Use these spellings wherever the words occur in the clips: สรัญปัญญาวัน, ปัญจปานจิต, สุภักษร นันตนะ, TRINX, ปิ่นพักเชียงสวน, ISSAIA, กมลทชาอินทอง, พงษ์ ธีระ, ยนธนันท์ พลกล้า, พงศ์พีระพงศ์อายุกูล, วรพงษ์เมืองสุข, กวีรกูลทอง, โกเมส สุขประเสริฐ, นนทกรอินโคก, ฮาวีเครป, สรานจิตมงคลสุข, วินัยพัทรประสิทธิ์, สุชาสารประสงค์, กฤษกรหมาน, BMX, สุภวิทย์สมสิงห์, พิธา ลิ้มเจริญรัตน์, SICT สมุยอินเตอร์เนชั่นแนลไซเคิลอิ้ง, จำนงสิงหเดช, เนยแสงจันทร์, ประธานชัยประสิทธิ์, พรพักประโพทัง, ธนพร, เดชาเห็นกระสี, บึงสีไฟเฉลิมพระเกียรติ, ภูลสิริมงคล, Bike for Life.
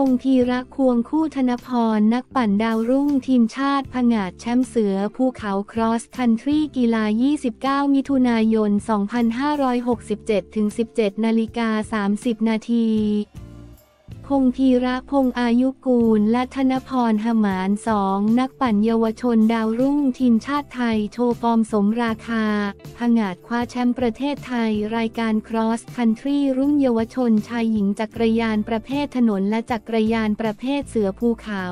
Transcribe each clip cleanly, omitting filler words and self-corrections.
พงษ์ ธีระ ควงคู่ธนพรนักปั่นดาวรุ่งทีมชาติผงาดแชมป์เสือภูเขาครอสคันทรีกีฬา29มิถุนายน2567 ถึง 17:30 นาทีพงษ์ ธีระพงษ์อายุกูลและธนพรหมาน2นักปั่นเยาวชนดาวรุ่งทีมชาติไทยโชว์ฟอร์มสมราคาผงาดคว้าแชมป์ประเทศไทยรายการ Cross Country รุ่นเยาวชนชายหญิงจักรยานประเภทถนนและจักรยานประเภทเสือภูเขา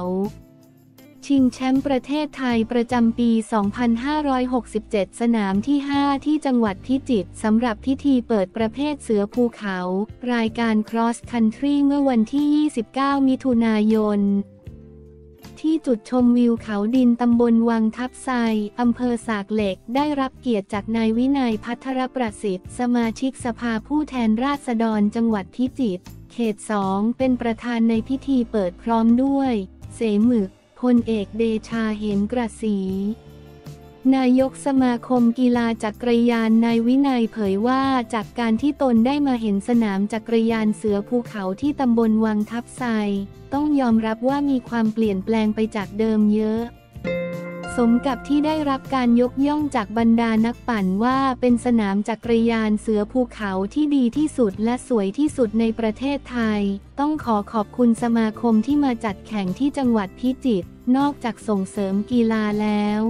ชิงแชมป์ประเทศไทยประจำปี 2567 สนามที่ 5 ที่จังหวัดพิจิตรสำหรับพิธีเปิดประเภทเสือภูเขารายการ Cross Country เมื่อวันที่ 29 มิถุนายนที่จุดชมวิวเขาดินตำบลวังทับไซอำเภอสากเหล็กได้รับเกียรติจากนายวินัยพัทรประสิทธิ์สมาชิกสภาผู้แทนราษฎรจังหวัดพิจิตรเขต 2เป็นประธานในพิธีเปิดพร้อมด้วยเสมึกพลเอกเดชาเห็นกระสีนายกสมาคมกีฬาจักรยานนายวินัยเผยว่าจากการที่ตนได้มาเห็นสนามจักรยานเสือภูเขาที่ตำบลวังทับไซต้องยอมรับว่ามีความเปลี่ยนแปลงไปจากเดิมเยอะสมกับที่ได้รับการยกย่องจากบรรดานักปั่นว่าเป็นสนามจักรยานเสือภูเขาที่ดีที่สุดและสวยที่สุดในประเทศไทยต้องขอขอบคุณสมาคมที่มาจัดแข่งที่จังหวัดพิจิตรนอกจากส่งเสริมกีฬาแล้ว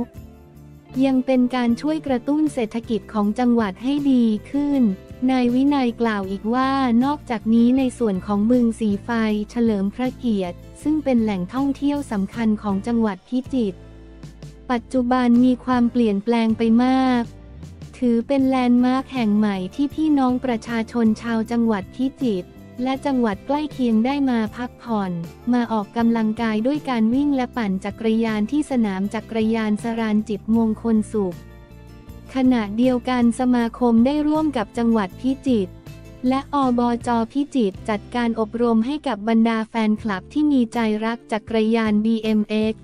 ยังเป็นการช่วยกระตุ้นเศรษฐกิจของจังหวัดให้ดีขึ้นนายวินัยกล่าวอีกว่านอกจากนี้ในส่วนของบึงสีไฟเฉลิมพระเกียรติซึ่งเป็นแหล่งท่องเที่ยวสำคัญของจังหวัดพิจิตรปัจจุบันมีความเปลี่ยนแปลงไปมากถือเป็นแลนด์มาร์คแห่งใหม่ที่พี่น้องประชาชนชาวจังหวัดพิจิตรและจังหวัดใกล้เคียงได้มาพักผ่อนมาออกกำลังกายด้วยการวิ่งและปั่นจักรยานที่สนามจักรยานสรานจิตมงคลสุขขณะเดียวกันสมาคมได้ร่วมกับจังหวัดพิจิตรและอบจ.พิจิตรจัดการอบรมให้กับบรรดาแฟนคลับที่มีใจรักจักรยาน BMX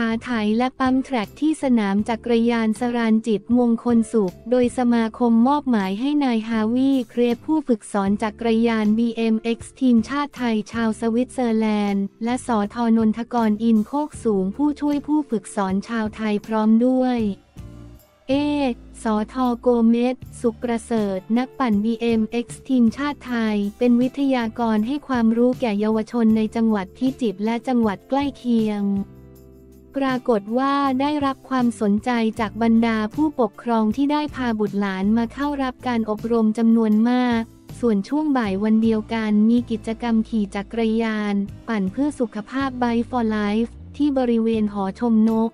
ขาไถและปั๊มแทร็กที่สนามจักรยานสรานจิตมงคลสุขโดยสมาคมมอบหมายให้นายฮาวีเครปผู้ฝึกสอนจักรยาน BMX ทีมชาติไทยชาวสวิตเซอร์แลนด์และสธ.นนทกรอินโคกสูงผู้ช่วยผู้ฝึกสอนชาวไทยพร้อมด้วยสธ.โกเมส สุขประเสริฐนักปั่น BMX ทีมชาติไทยเป็นวิทยากรให้ความรู้แก่เยาวชนในจังหวัดพิจิตรและจังหวัดใกล้เคียงปรากฏว่าได้รับความสนใจจากบรรดาผู้ปกครองที่ได้พาบุตรหลานมาเข้ารับการอบรมจำนวนมากส่วนช่วงบ่ายวันเดียวกันมีกิจกรรมขี่จักรยานปั่นเพื่อสุขภาพ Bike for Life ที่บริเวณหอชมนก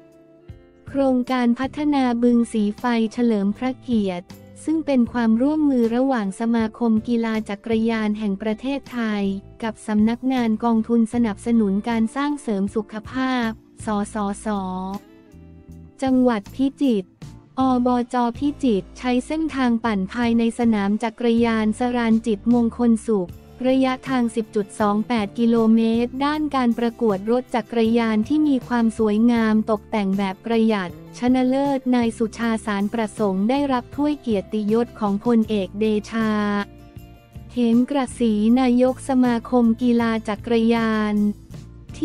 โครงการพัฒนาบึงสีไฟเฉลิมพระเกียรติซึ่งเป็นความร่วมมือระหว่างสมาคมกีฬาจักรยานแห่งประเทศไทยกับสำนักงานกองทุนสนับสนุนการสร้างเสริมสุขภาพสสส.จังหวัดพิจิตร อบจ.พิจิตรใช้เส้นทางปั่นภายในสนามจักรยานสรานจิตมงคลสุขระยะทาง 10.28 กิโลเมตรด้านการประกวดรถจักรยานที่มีความสวยงามตกแต่งแบบประหยัดชนะเลิศนายสุชาสารประสงค์ได้รับถ้วยเกียรติยศของพลเอกเดชาเห็นกระสีนายกสมาคมกีฬาจักรยาน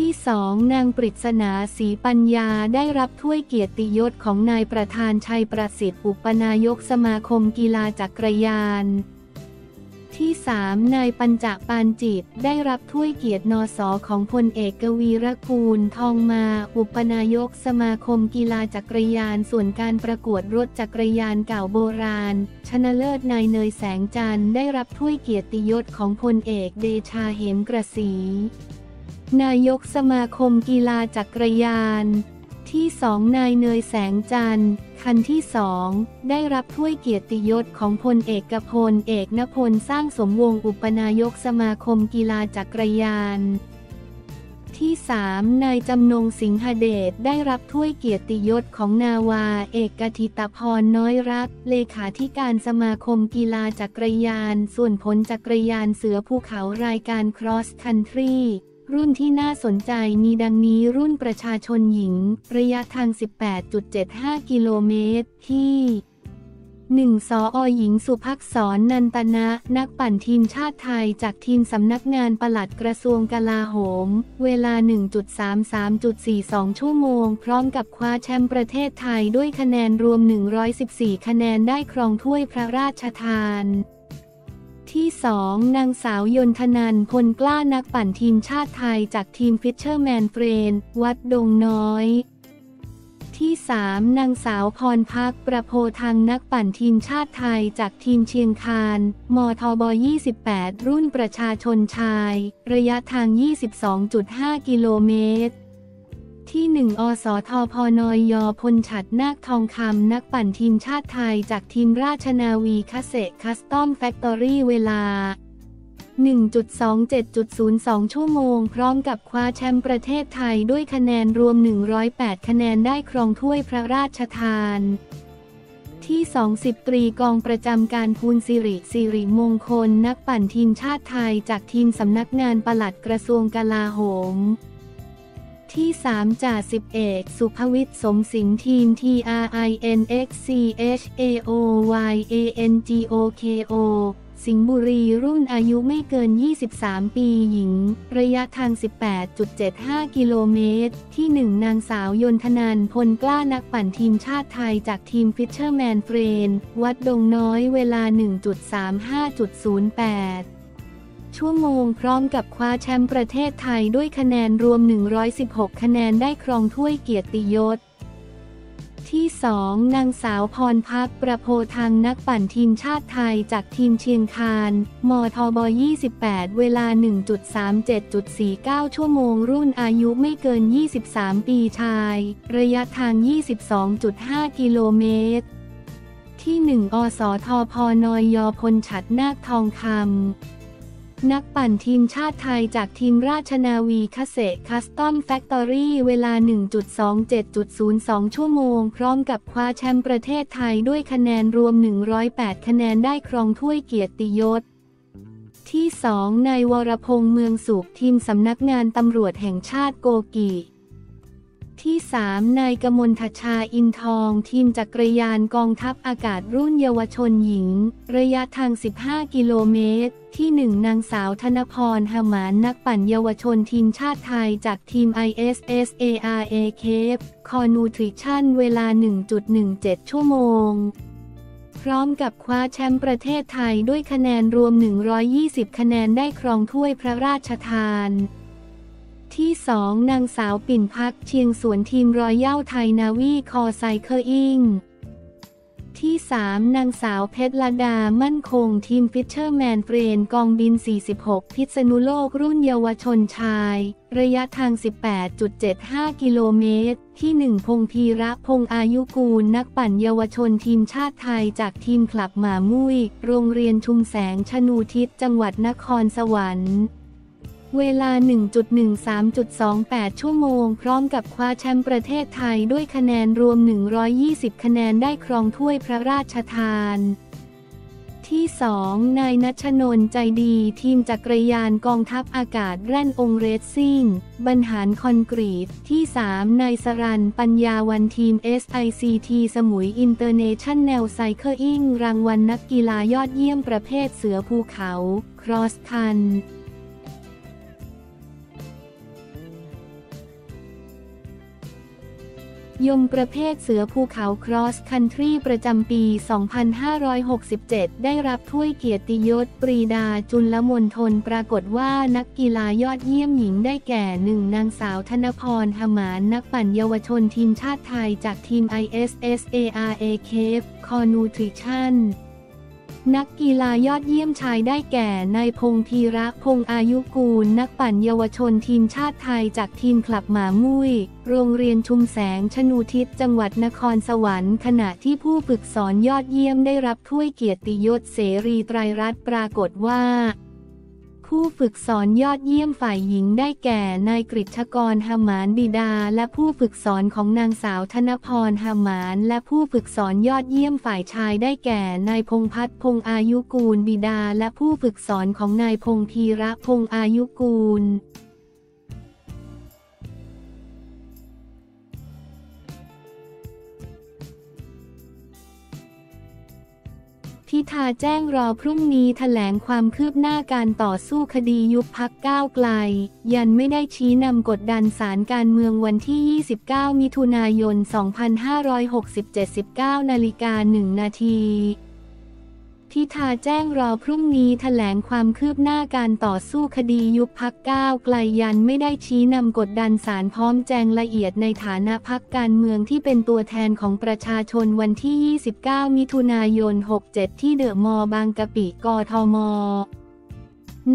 ที่2นางปริศนาศรีปัญญาได้รับถ้วยเกียรติยศของนายประธานชัยประสิทธิ์อุปนายกสมาคมกีฬาจักรยานที่3นายปัญจปานจิตได้รับถ้วยเกียรตินส.ของพลเอกกวีรกูลทองมาอุปนายกสมาคมกีฬาจักรยานส่วนการประกวดรถจักรยานเก่าโบราณชนะเลิศนายเนยแสงจันทร์ได้รับถ้วยเกียรติยศของพลเอกเดชาเหมกระสีนายกสมาคมกีฬาจักรยานที่2นายเนยแสงจันทร์คันที่2ได้รับถ้วยเกียรติยศของพลเอกพลเอกณพลสร้างสมวงศ์อุปนายกสมาคมกีฬาจักรยานที่3นายจำนงสิงหเดชได้รับถ้วยเกียรติยศของนาวาเอกกฐิตพรน้อยรักเลขาธิการสมาคมกีฬาจักรยานส่วนผลจักรยานเสือภูเขารายการ Cross Countryรุ่นที่น่าสนใจมีดังนี้รุ่นประชาชนหญิงระยะทาง 18.75 กิโลเมตรที่ 1. สอ.หญิงสุภักษร นันตนะนักปั่นทีมชาติไทยจากทีมสำนักงานปลัดกระทรวงกลาโหมเวลา 1.33.42 ชั่วโมงพร้อมกับคว้าแชมป์ประเทศไทยด้วยคะแนนรวม114คะแนนได้ครองถ้วยพระราชทานที่2นางสาวยนธนันท์ พลกล้านักปั่นทีมชาติไทยจากทีมฟิชเชอร์แมนเฟรนด์วัดดงน้อยที่3นางสาวพรพักประโพทังนักปั่นทีมชาติไทยจากทีมเชียงคานมทบ28รุ่นประชาชนชายระยะทาง 22.5 กิโลเมตรที่1อสทพนยพลฉัตรนาคทองคำนักปั่นทีมชาติไทยจากทีมราชนาวีคัสเซคัสตอมแฟคทอรี่เวลา 1.27.02 ชั่วโมงพร้อมกับคว้าแชมป์ประเทศไทยด้วยคะแนนรวม108คะแนนได้ครองถ้วยพระราชทานที่20ตรีกองประจำการภูลสิริมงคลนักปั่นทีมชาติไทยจากทีมสำนักงานปลัดกระทรวงกลาโหมที่3จ่าสิบเอกสุภวิทย์สมสิงห์ทีม TRINX CHAOYANGOKO สิงห์บุรีรุ่นอายุไม่เกิน23ปีหญิงระยะทาง 18.75 กิโลเมตรที่1นางสาวยนธนันท์ พลกล้านักปั่นทีมชาติไทยจากทีม Fisherman Friend วัดดงน้อยเวลา 1.35.08ชั่วโมงพร้อมกับคว้าแชมป์ประเทศไทยด้วยคะแนนรวม116คะแนนได้ครองถ้วยเกียรติยศที่2นางสาวพรพักประโพทังนักปั่นทีมชาติไทยจากทีมเชียงคานมทบ28เวลา 1.37.49 ชั่วโมงรุ่นอายุไม่เกิน23ปีชายระยะทาง 22.5 กิโลเมตรที่1อสทพนยพลฉัตรนาคทองคำนักปั่นทีมชาติไทยจากทีมราชนาวีคัสเซคัสตอมแฟคทอรี่เวลา 1.27.02 ชั่วโมงพร้อมกับคว้าแชมป์ประเทศไทยด้วยคะแนนรวม108คะแนนได้ครองถ้วยเกียรติยศที่2นายวรพงษ์เมืองสุขทีมสำนักงานตำรวจแห่งชาติโกกีที่3นายกมลทชาอินทองทีมจักรยานกองทัพอากาศรุ่นเยาวชนหญิงระยะทาง15กิโลเมตรที่1นางสาวธนพรหมานนักปั่นเยาวชนทีมชาติไทยจากทีม ISSAIA เคปคอนูทริชั่นเวลา 1.17 ชั่วโมงพร้อมกับคว้าแชมป์ประเทศไทยด้วยคะแนนรวม120คะแนนได้ครองถ้วยพระราชทานที่2นางสาวปิ่นพักเชียงสวนทีมรอยย่าไทยนาวีคอไซเคิลอิงที่3นางสาวเพชรลดามั่นคงทีมฟิชเชอร์แมนเฟรนกองบิน46พิษณุโลกรุ่นเยาวชนชายระยะทาง 18.75 กิโลเมตรที่1พงศ์พีระพงศ์อายุกูลนักปั่นเยาวชนทีมชาติไทยจากทีมคลับหมามุ้ยโรงเรียนชุมแสงชนูทิศจังหวัดนครสวรรค์เวลา 1.13.28 ชั่วโมงพร้อมกับคว้าแชมป์ประเทศไทยด้วยคะแนนรวม120คะแนนได้ครองถ้วยพระราชทานที่2นายณัชนนท์ใจดีทีมจักรยานกองทัพอากาศแร่นองเรซซิ่งบรรหารคอนกรีตที่3นายสรัญปัญญาวันทีม SICT สมุยอินเตอร์เนชั่นแนลไซเคิลอิ้งรางวัลนักกีฬายอดเยี่ยมประเภทเสือภูเขาครอสคันยมประเภทเสือภูเขาครอสคันทรีประจำปี 2567 ได้รับถ้วยเกียรติยศปรีดาจุลมณฑลปรากฏว่านักกีฬายอดเยี่ยมหญิงได้แก่1นางสาวธนพรหมานนักปั่นเยาวชนทีมชาติไทยจากทีม ISSAIA เคปคอนูทริชั่นนักกีฬายอดเยี่ยมชายได้แก่นายพงศ์พีระพงศ์อายุกูลนักปั่นเยาวชนทีมชาติไทยจากทีมคลับหมามุ้ยโรงเรียนชุมแสงชนูทิศจังหวัดนครสวรรค์ขณะที่ผู้ฝึกสอนยอดเยี่ยมได้รับถ้วยเกียรติยศเสรีไตรรัตน์ปรากฏว่าผู้ฝึกสอนยอดเยี่ยมฝ่ายหญิงได้แก่นายกฤษกรหมานบิดาและผู้ฝึกสอนของนางสาวธนพรหมานและผู้ฝึกสอนยอดเยี่ยมฝ่ายชายได้แก่นายพงษ์พัฒน์พงษ์อายุกูลบิดาและผู้ฝึกสอนของนายพงศ์พีระพงษ์อายุกูล พิธาแจ้งรอพรุ่งนี้แถลงความคืบหน้าการต่อสู้คดียุบพรรคก้าวไกลยันไม่ได้ชี้นำกดดันศาลการเมืองวันที่29มิถุนายน2567 19:01 น.พิธาแจ้งรอพรุ่งนี้แถลงความคืบหน้าการต่อสู้คดียุบพรรคก้าวไกลยันไม่ได้ชี้นำกดดันศาลพร้อมแจงละเอียดในฐานะพรรคการเมืองที่เป็นตัวแทนของประชาชนวันที่29มิถุนายน67ที่เดอะมอลล์บางกะปิกทม.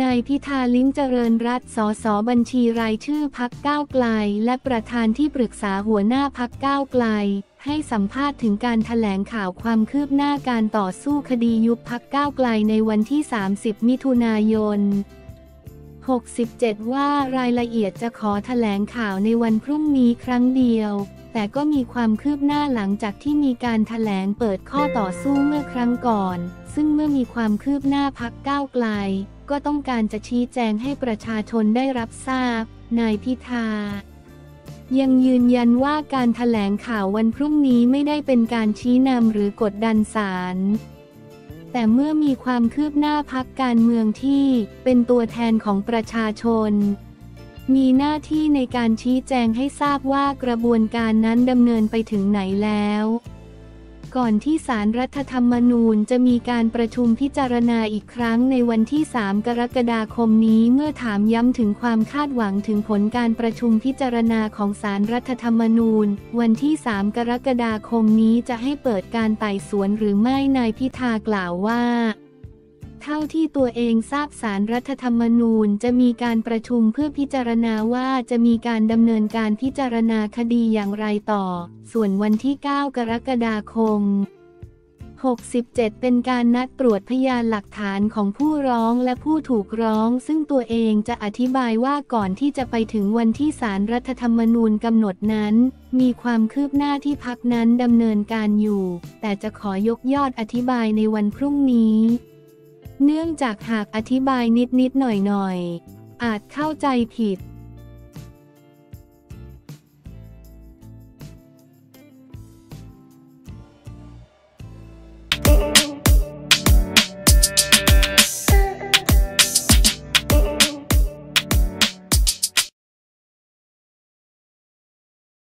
นายพิธา ลิ้มเจริญรัตน์ สส.บัญชีรายชื่อพรรคก้าวไกลและประธานที่ปรึกษาหัวหน้าพรรคก้าวไกลให้สัมภาษณ์ถึงการแถลงข่าวความคืบหน้าการต่อสู้คดียุบพรรคก้าวไกลในวันที่30มิถุนายน67ว่ารายละเอียดจะขอแถลงข่าวในวันพรุ่งนี้ครั้งเดียวแต่ก็มีความคืบหน้าหลังจากที่มีการแถลงเปิดข้อต่อสู้เมื่อครั้งก่อนซึ่งเมื่อมีความคืบหน้าพรรคก้าวไกลก็ต้องการจะชี้แจงให้ประชาชนได้รับทราบนายพิธายังยืนยันว่าการแถลงข่าววันพรุ่งนี้ไม่ได้เป็นการชี้นำหรือกดดันศาลแต่เมื่อมีความคืบหน้าพรรคการเมืองที่เป็นตัวแทนของประชาชนมีหน้าที่ในการชี้แจงให้ทราบว่ากระบวนการนั้นดำเนินไปถึงไหนแล้วก่อนที่ศาลรัฐธรรมนูญจะมีการประชุมพิจารณาอีกครั้งในวันที่3กรกฎาคมนี้เมื่อถามย้ำถึงความคาดหวังถึงผลการประชุมพิจารณาของศาลรัฐธรรมนูญวันที่3กรกฎาคมนี้จะให้เปิดการไต่สวนหรือไม่นายพิธากล่าวว่าเท่าที่ตัวเองทราบศาลรัฐธรรมนูญจะมีการประชุมเพื่อพิจารณาว่าจะมีการดำเนินการพิจารณาคดีอย่างไรต่อส่วนวันที่9กรกฎาคม67เป็นการนัดตรวจพยานหลักฐานของผู้ร้องและผู้ถูกร้องซึ่งตัวเองจะอธิบายว่าก่อนที่จะไปถึงวันที่ศาลรัฐธรรมนูญกำหนดนั้นมีความคืบหน้าที่พรรคนั้นดำเนินการอยู่แต่จะขอยกยอดอธิบายในวันพรุ่งนี้เนื่องจากหากอธิบายนิดๆหน่อยๆอาจเข้าใจผิด